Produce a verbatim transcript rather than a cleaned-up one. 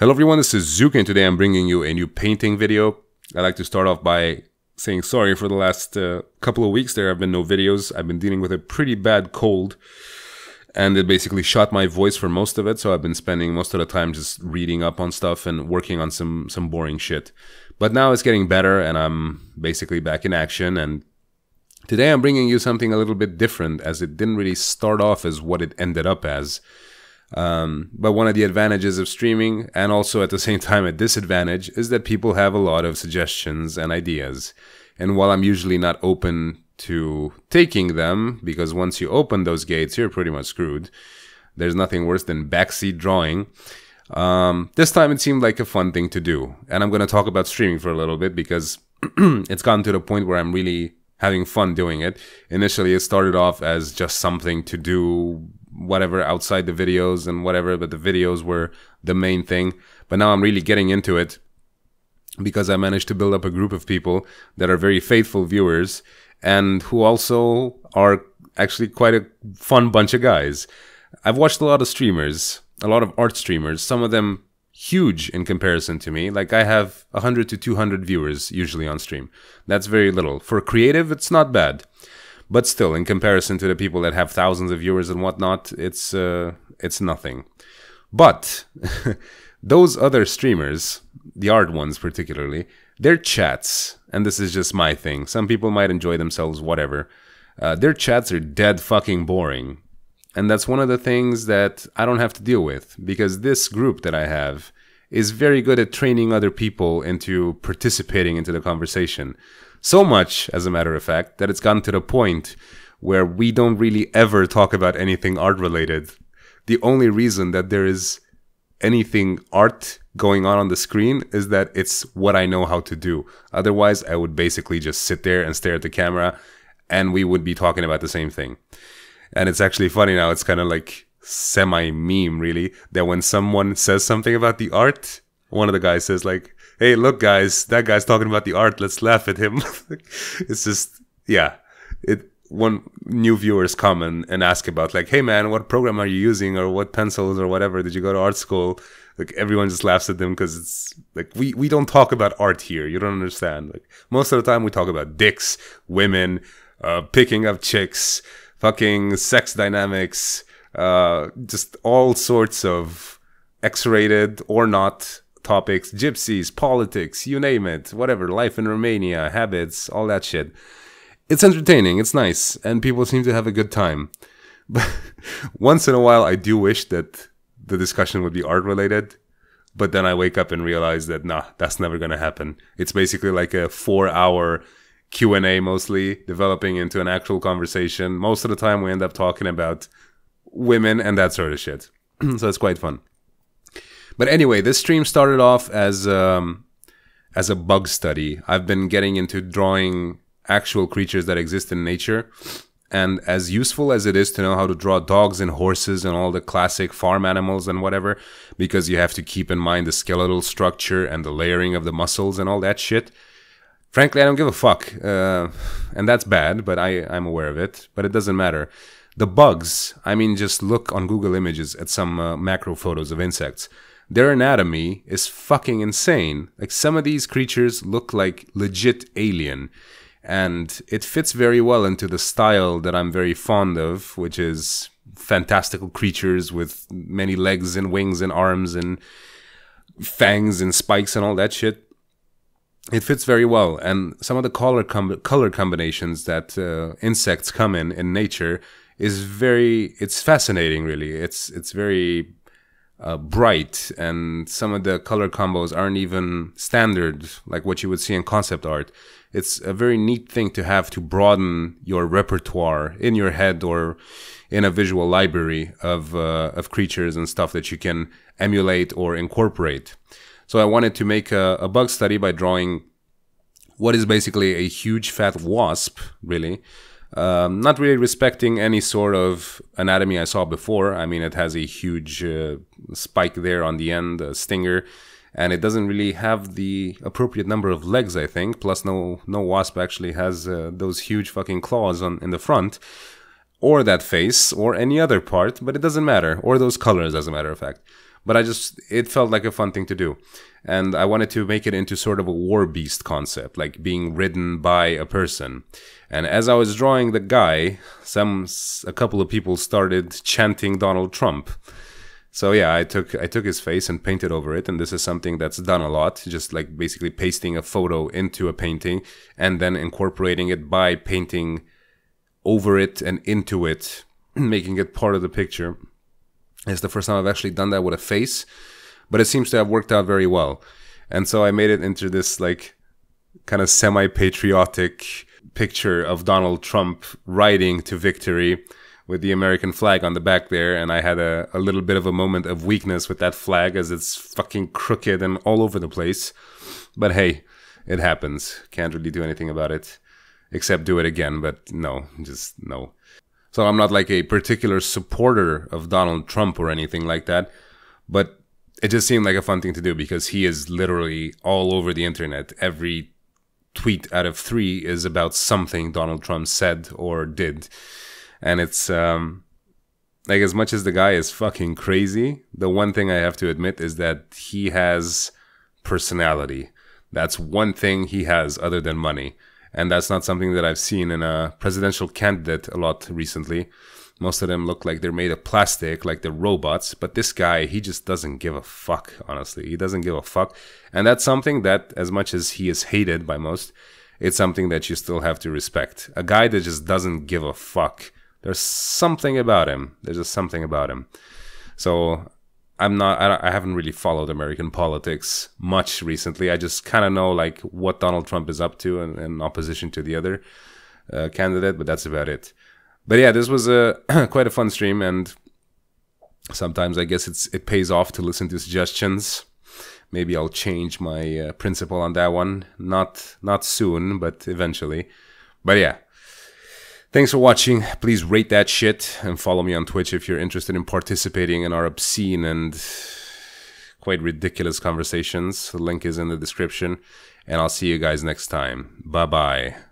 Hello everyone, this is Zooc and today I'm bringing you a new painting video. I'd like to start off by saying sorry for the last uh, couple of weeks. There have been no videos. I've been dealing with a pretty bad cold and it basically shot my voice for most of it, so I've been spending most of the time just reading up on stuff and working on some, some boring shit. But now it's getting better and I'm basically back in action, and today I'm bringing you something a little bit different as it didn't really start off as what it ended up as. Um, but one of the advantages of streaming, and also at the same time a disadvantage, is that people have a lot of suggestions and ideas. And while I'm usually not open to taking them, because once you open those gates, you're pretty much screwed. There's nothing worse than backseat drawing. Um, this time it seemed like a fun thing to do. And I'm going to talk about streaming for a little bit because it's gotten to the point where I'm really having fun doing it. Initially, it started off as just something to do, whatever, outside the videos and whatever, but the videos were the main thing. But now I'm really getting into it because I managed to build up a group of people that are very faithful viewers and who also are actually quite a fun bunch of guys. I've watched a lot of streamers, a lot of art streamers, some of them huge in comparison to me. Like, I have one hundred to two hundred viewers usually on stream. That's very little. For creative, it's not bad. But still, in comparison to the people that have thousands of viewers and whatnot, it's uh, it's nothing. But those other streamers, the art ones particularly, their chats, and this is just my thing, some people might enjoy themselves, whatever, uh, their chats are dead fucking boring. And that's one of the things that I don't have to deal with, because this group that I have is very good at training other people into participating into the conversation. So much, as a matter of fact, that it's gotten to the point where we don't really ever talk about anything art-related. The only reason that there is anything art going on on the screen is that it's what I know how to do. Otherwise, I would basically just sit there and stare at the camera, and we would be talking about the same thing. And it's actually funny now, it's kind of like semi-meme, really, that when someone says something about the art, one of the guys says, like, "Hey, look, guys, that guy's talking about the art. Let's laugh at him." It's just, yeah. It when new viewers come and, and ask about, like, "Hey, man, what program are you using, or what pencils or whatever? Did you go to art school?" Like, everyone just laughs at them because it's like, we we don't talk about art here. You don't understand. Like, most of the time, we talk about dicks, women, uh, picking up chicks, fucking sex dynamics, uh, just all sorts of X-rated or not topics, gypsies, politics, you name it, whatever, life in Romania, habits, all that shit. It's entertaining, it's nice, and people seem to have a good time. But once in a while, I do wish that the discussion would be art-related, but then I wake up and realize that, nah, that's never gonna happen. It's basically like a four-hour Q and A, mostly, developing into an actual conversation. Most of the time, we end up talking about women and that sort of shit. So it's quite fun. But anyway, this stream started off as um, as a bug study. I've been getting into drawing actual creatures that exist in nature. And as useful as it is to know how to draw dogs and horses and all the classic farm animals and whatever, because you have to keep in mind the skeletal structure and the layering of the muscles and all that shit, frankly, I don't give a fuck. Uh, and that's bad, but I, I'm aware of it. But it doesn't matter. The bugs, I mean, just look on Google Images at some uh, macro photos of insects. Their anatomy is fucking insane. Like, some of these creatures look like legit alien. And it fits very well into the style that I'm very fond of, which is fantastical creatures with many legs and wings and arms and fangs and spikes and all that shit. It fits very well. And some of the color, com color combinations that uh, insects come in in nature is very... It's fascinating, really. It's, it's very... Uh, bright, and some of the color combos aren't even standard, like what you would see in concept art. It's a very neat thing to have to broaden your repertoire in your head or in a visual library of, uh, of creatures and stuff that you can emulate or incorporate. So I wanted to make a, a bug study by drawing what is basically a huge fat wasp, really. Um, not really respecting any sort of anatomy I saw before. I mean, it has a huge uh, spike there on the end, a stinger, and it doesn't really have the appropriate number of legs, I think. Plus, no no wasp actually has uh, those huge fucking claws on in the front, or that face, or any other part, but it doesn't matter. Or those colors, as a matter of fact. But I just, it felt like a fun thing to do. And I wanted to make it into sort of a war beast concept, like being ridden by a person. And as I was drawing the guy, some, a couple of people started chanting Donald Trump. So yeah, I took, I took his face and painted over it. And this is something that's done a lot, just like basically pasting a photo into a painting and then incorporating it by painting over it and into it, making it part of the picture. It's the first time I've actually done that with a face, but it seems to have worked out very well. And so I made it into this like kind of semi-patriotic picture of Donald Trump riding to victory with the American flag on the back there, and I had a, a little bit of a moment of weakness with that flag as it's fucking crooked and all over the place. But hey, it happens. Can't really do anything about it, except do it again, but no, just no. So I'm not like a particular supporter of Donald Trump or anything like that, but it just seemed like a fun thing to do because he is literally all over the internet. Every tweet out of three is about something Donald Trump said or did. And it's, um, like, as much as the guy is fucking crazy, the one thing I have to admit is that he has personality. That's one thing he has other than money. And that's not something that I've seen in a presidential candidate a lot recently. Most of them look like they're made of plastic, like they're robots. But this guy, he just doesn't give a fuck, honestly. He doesn't give a fuck. And that's something that, as much as he is hated by most, it's something that you still have to respect. A guy that just doesn't give a fuck. There's something about him. There's just something about him. So I'm not, I, I haven't really followed American politics much recently. I just kind of know like what Donald Trump is up to in, in opposition to the other uh, candidate, but that's about it. But yeah, this was a quite a fun stream, and sometimes I guess it's it pays off to listen to suggestions. Maybe I'll change my uh, principle on that one. Not not soon, but eventually. But yeah. Thanks for watching. Please rate that shit and follow me on Twitch if you're interested in participating in our obscene and quite ridiculous conversations. The link is in the description, and I'll see you guys next time. Bye-bye.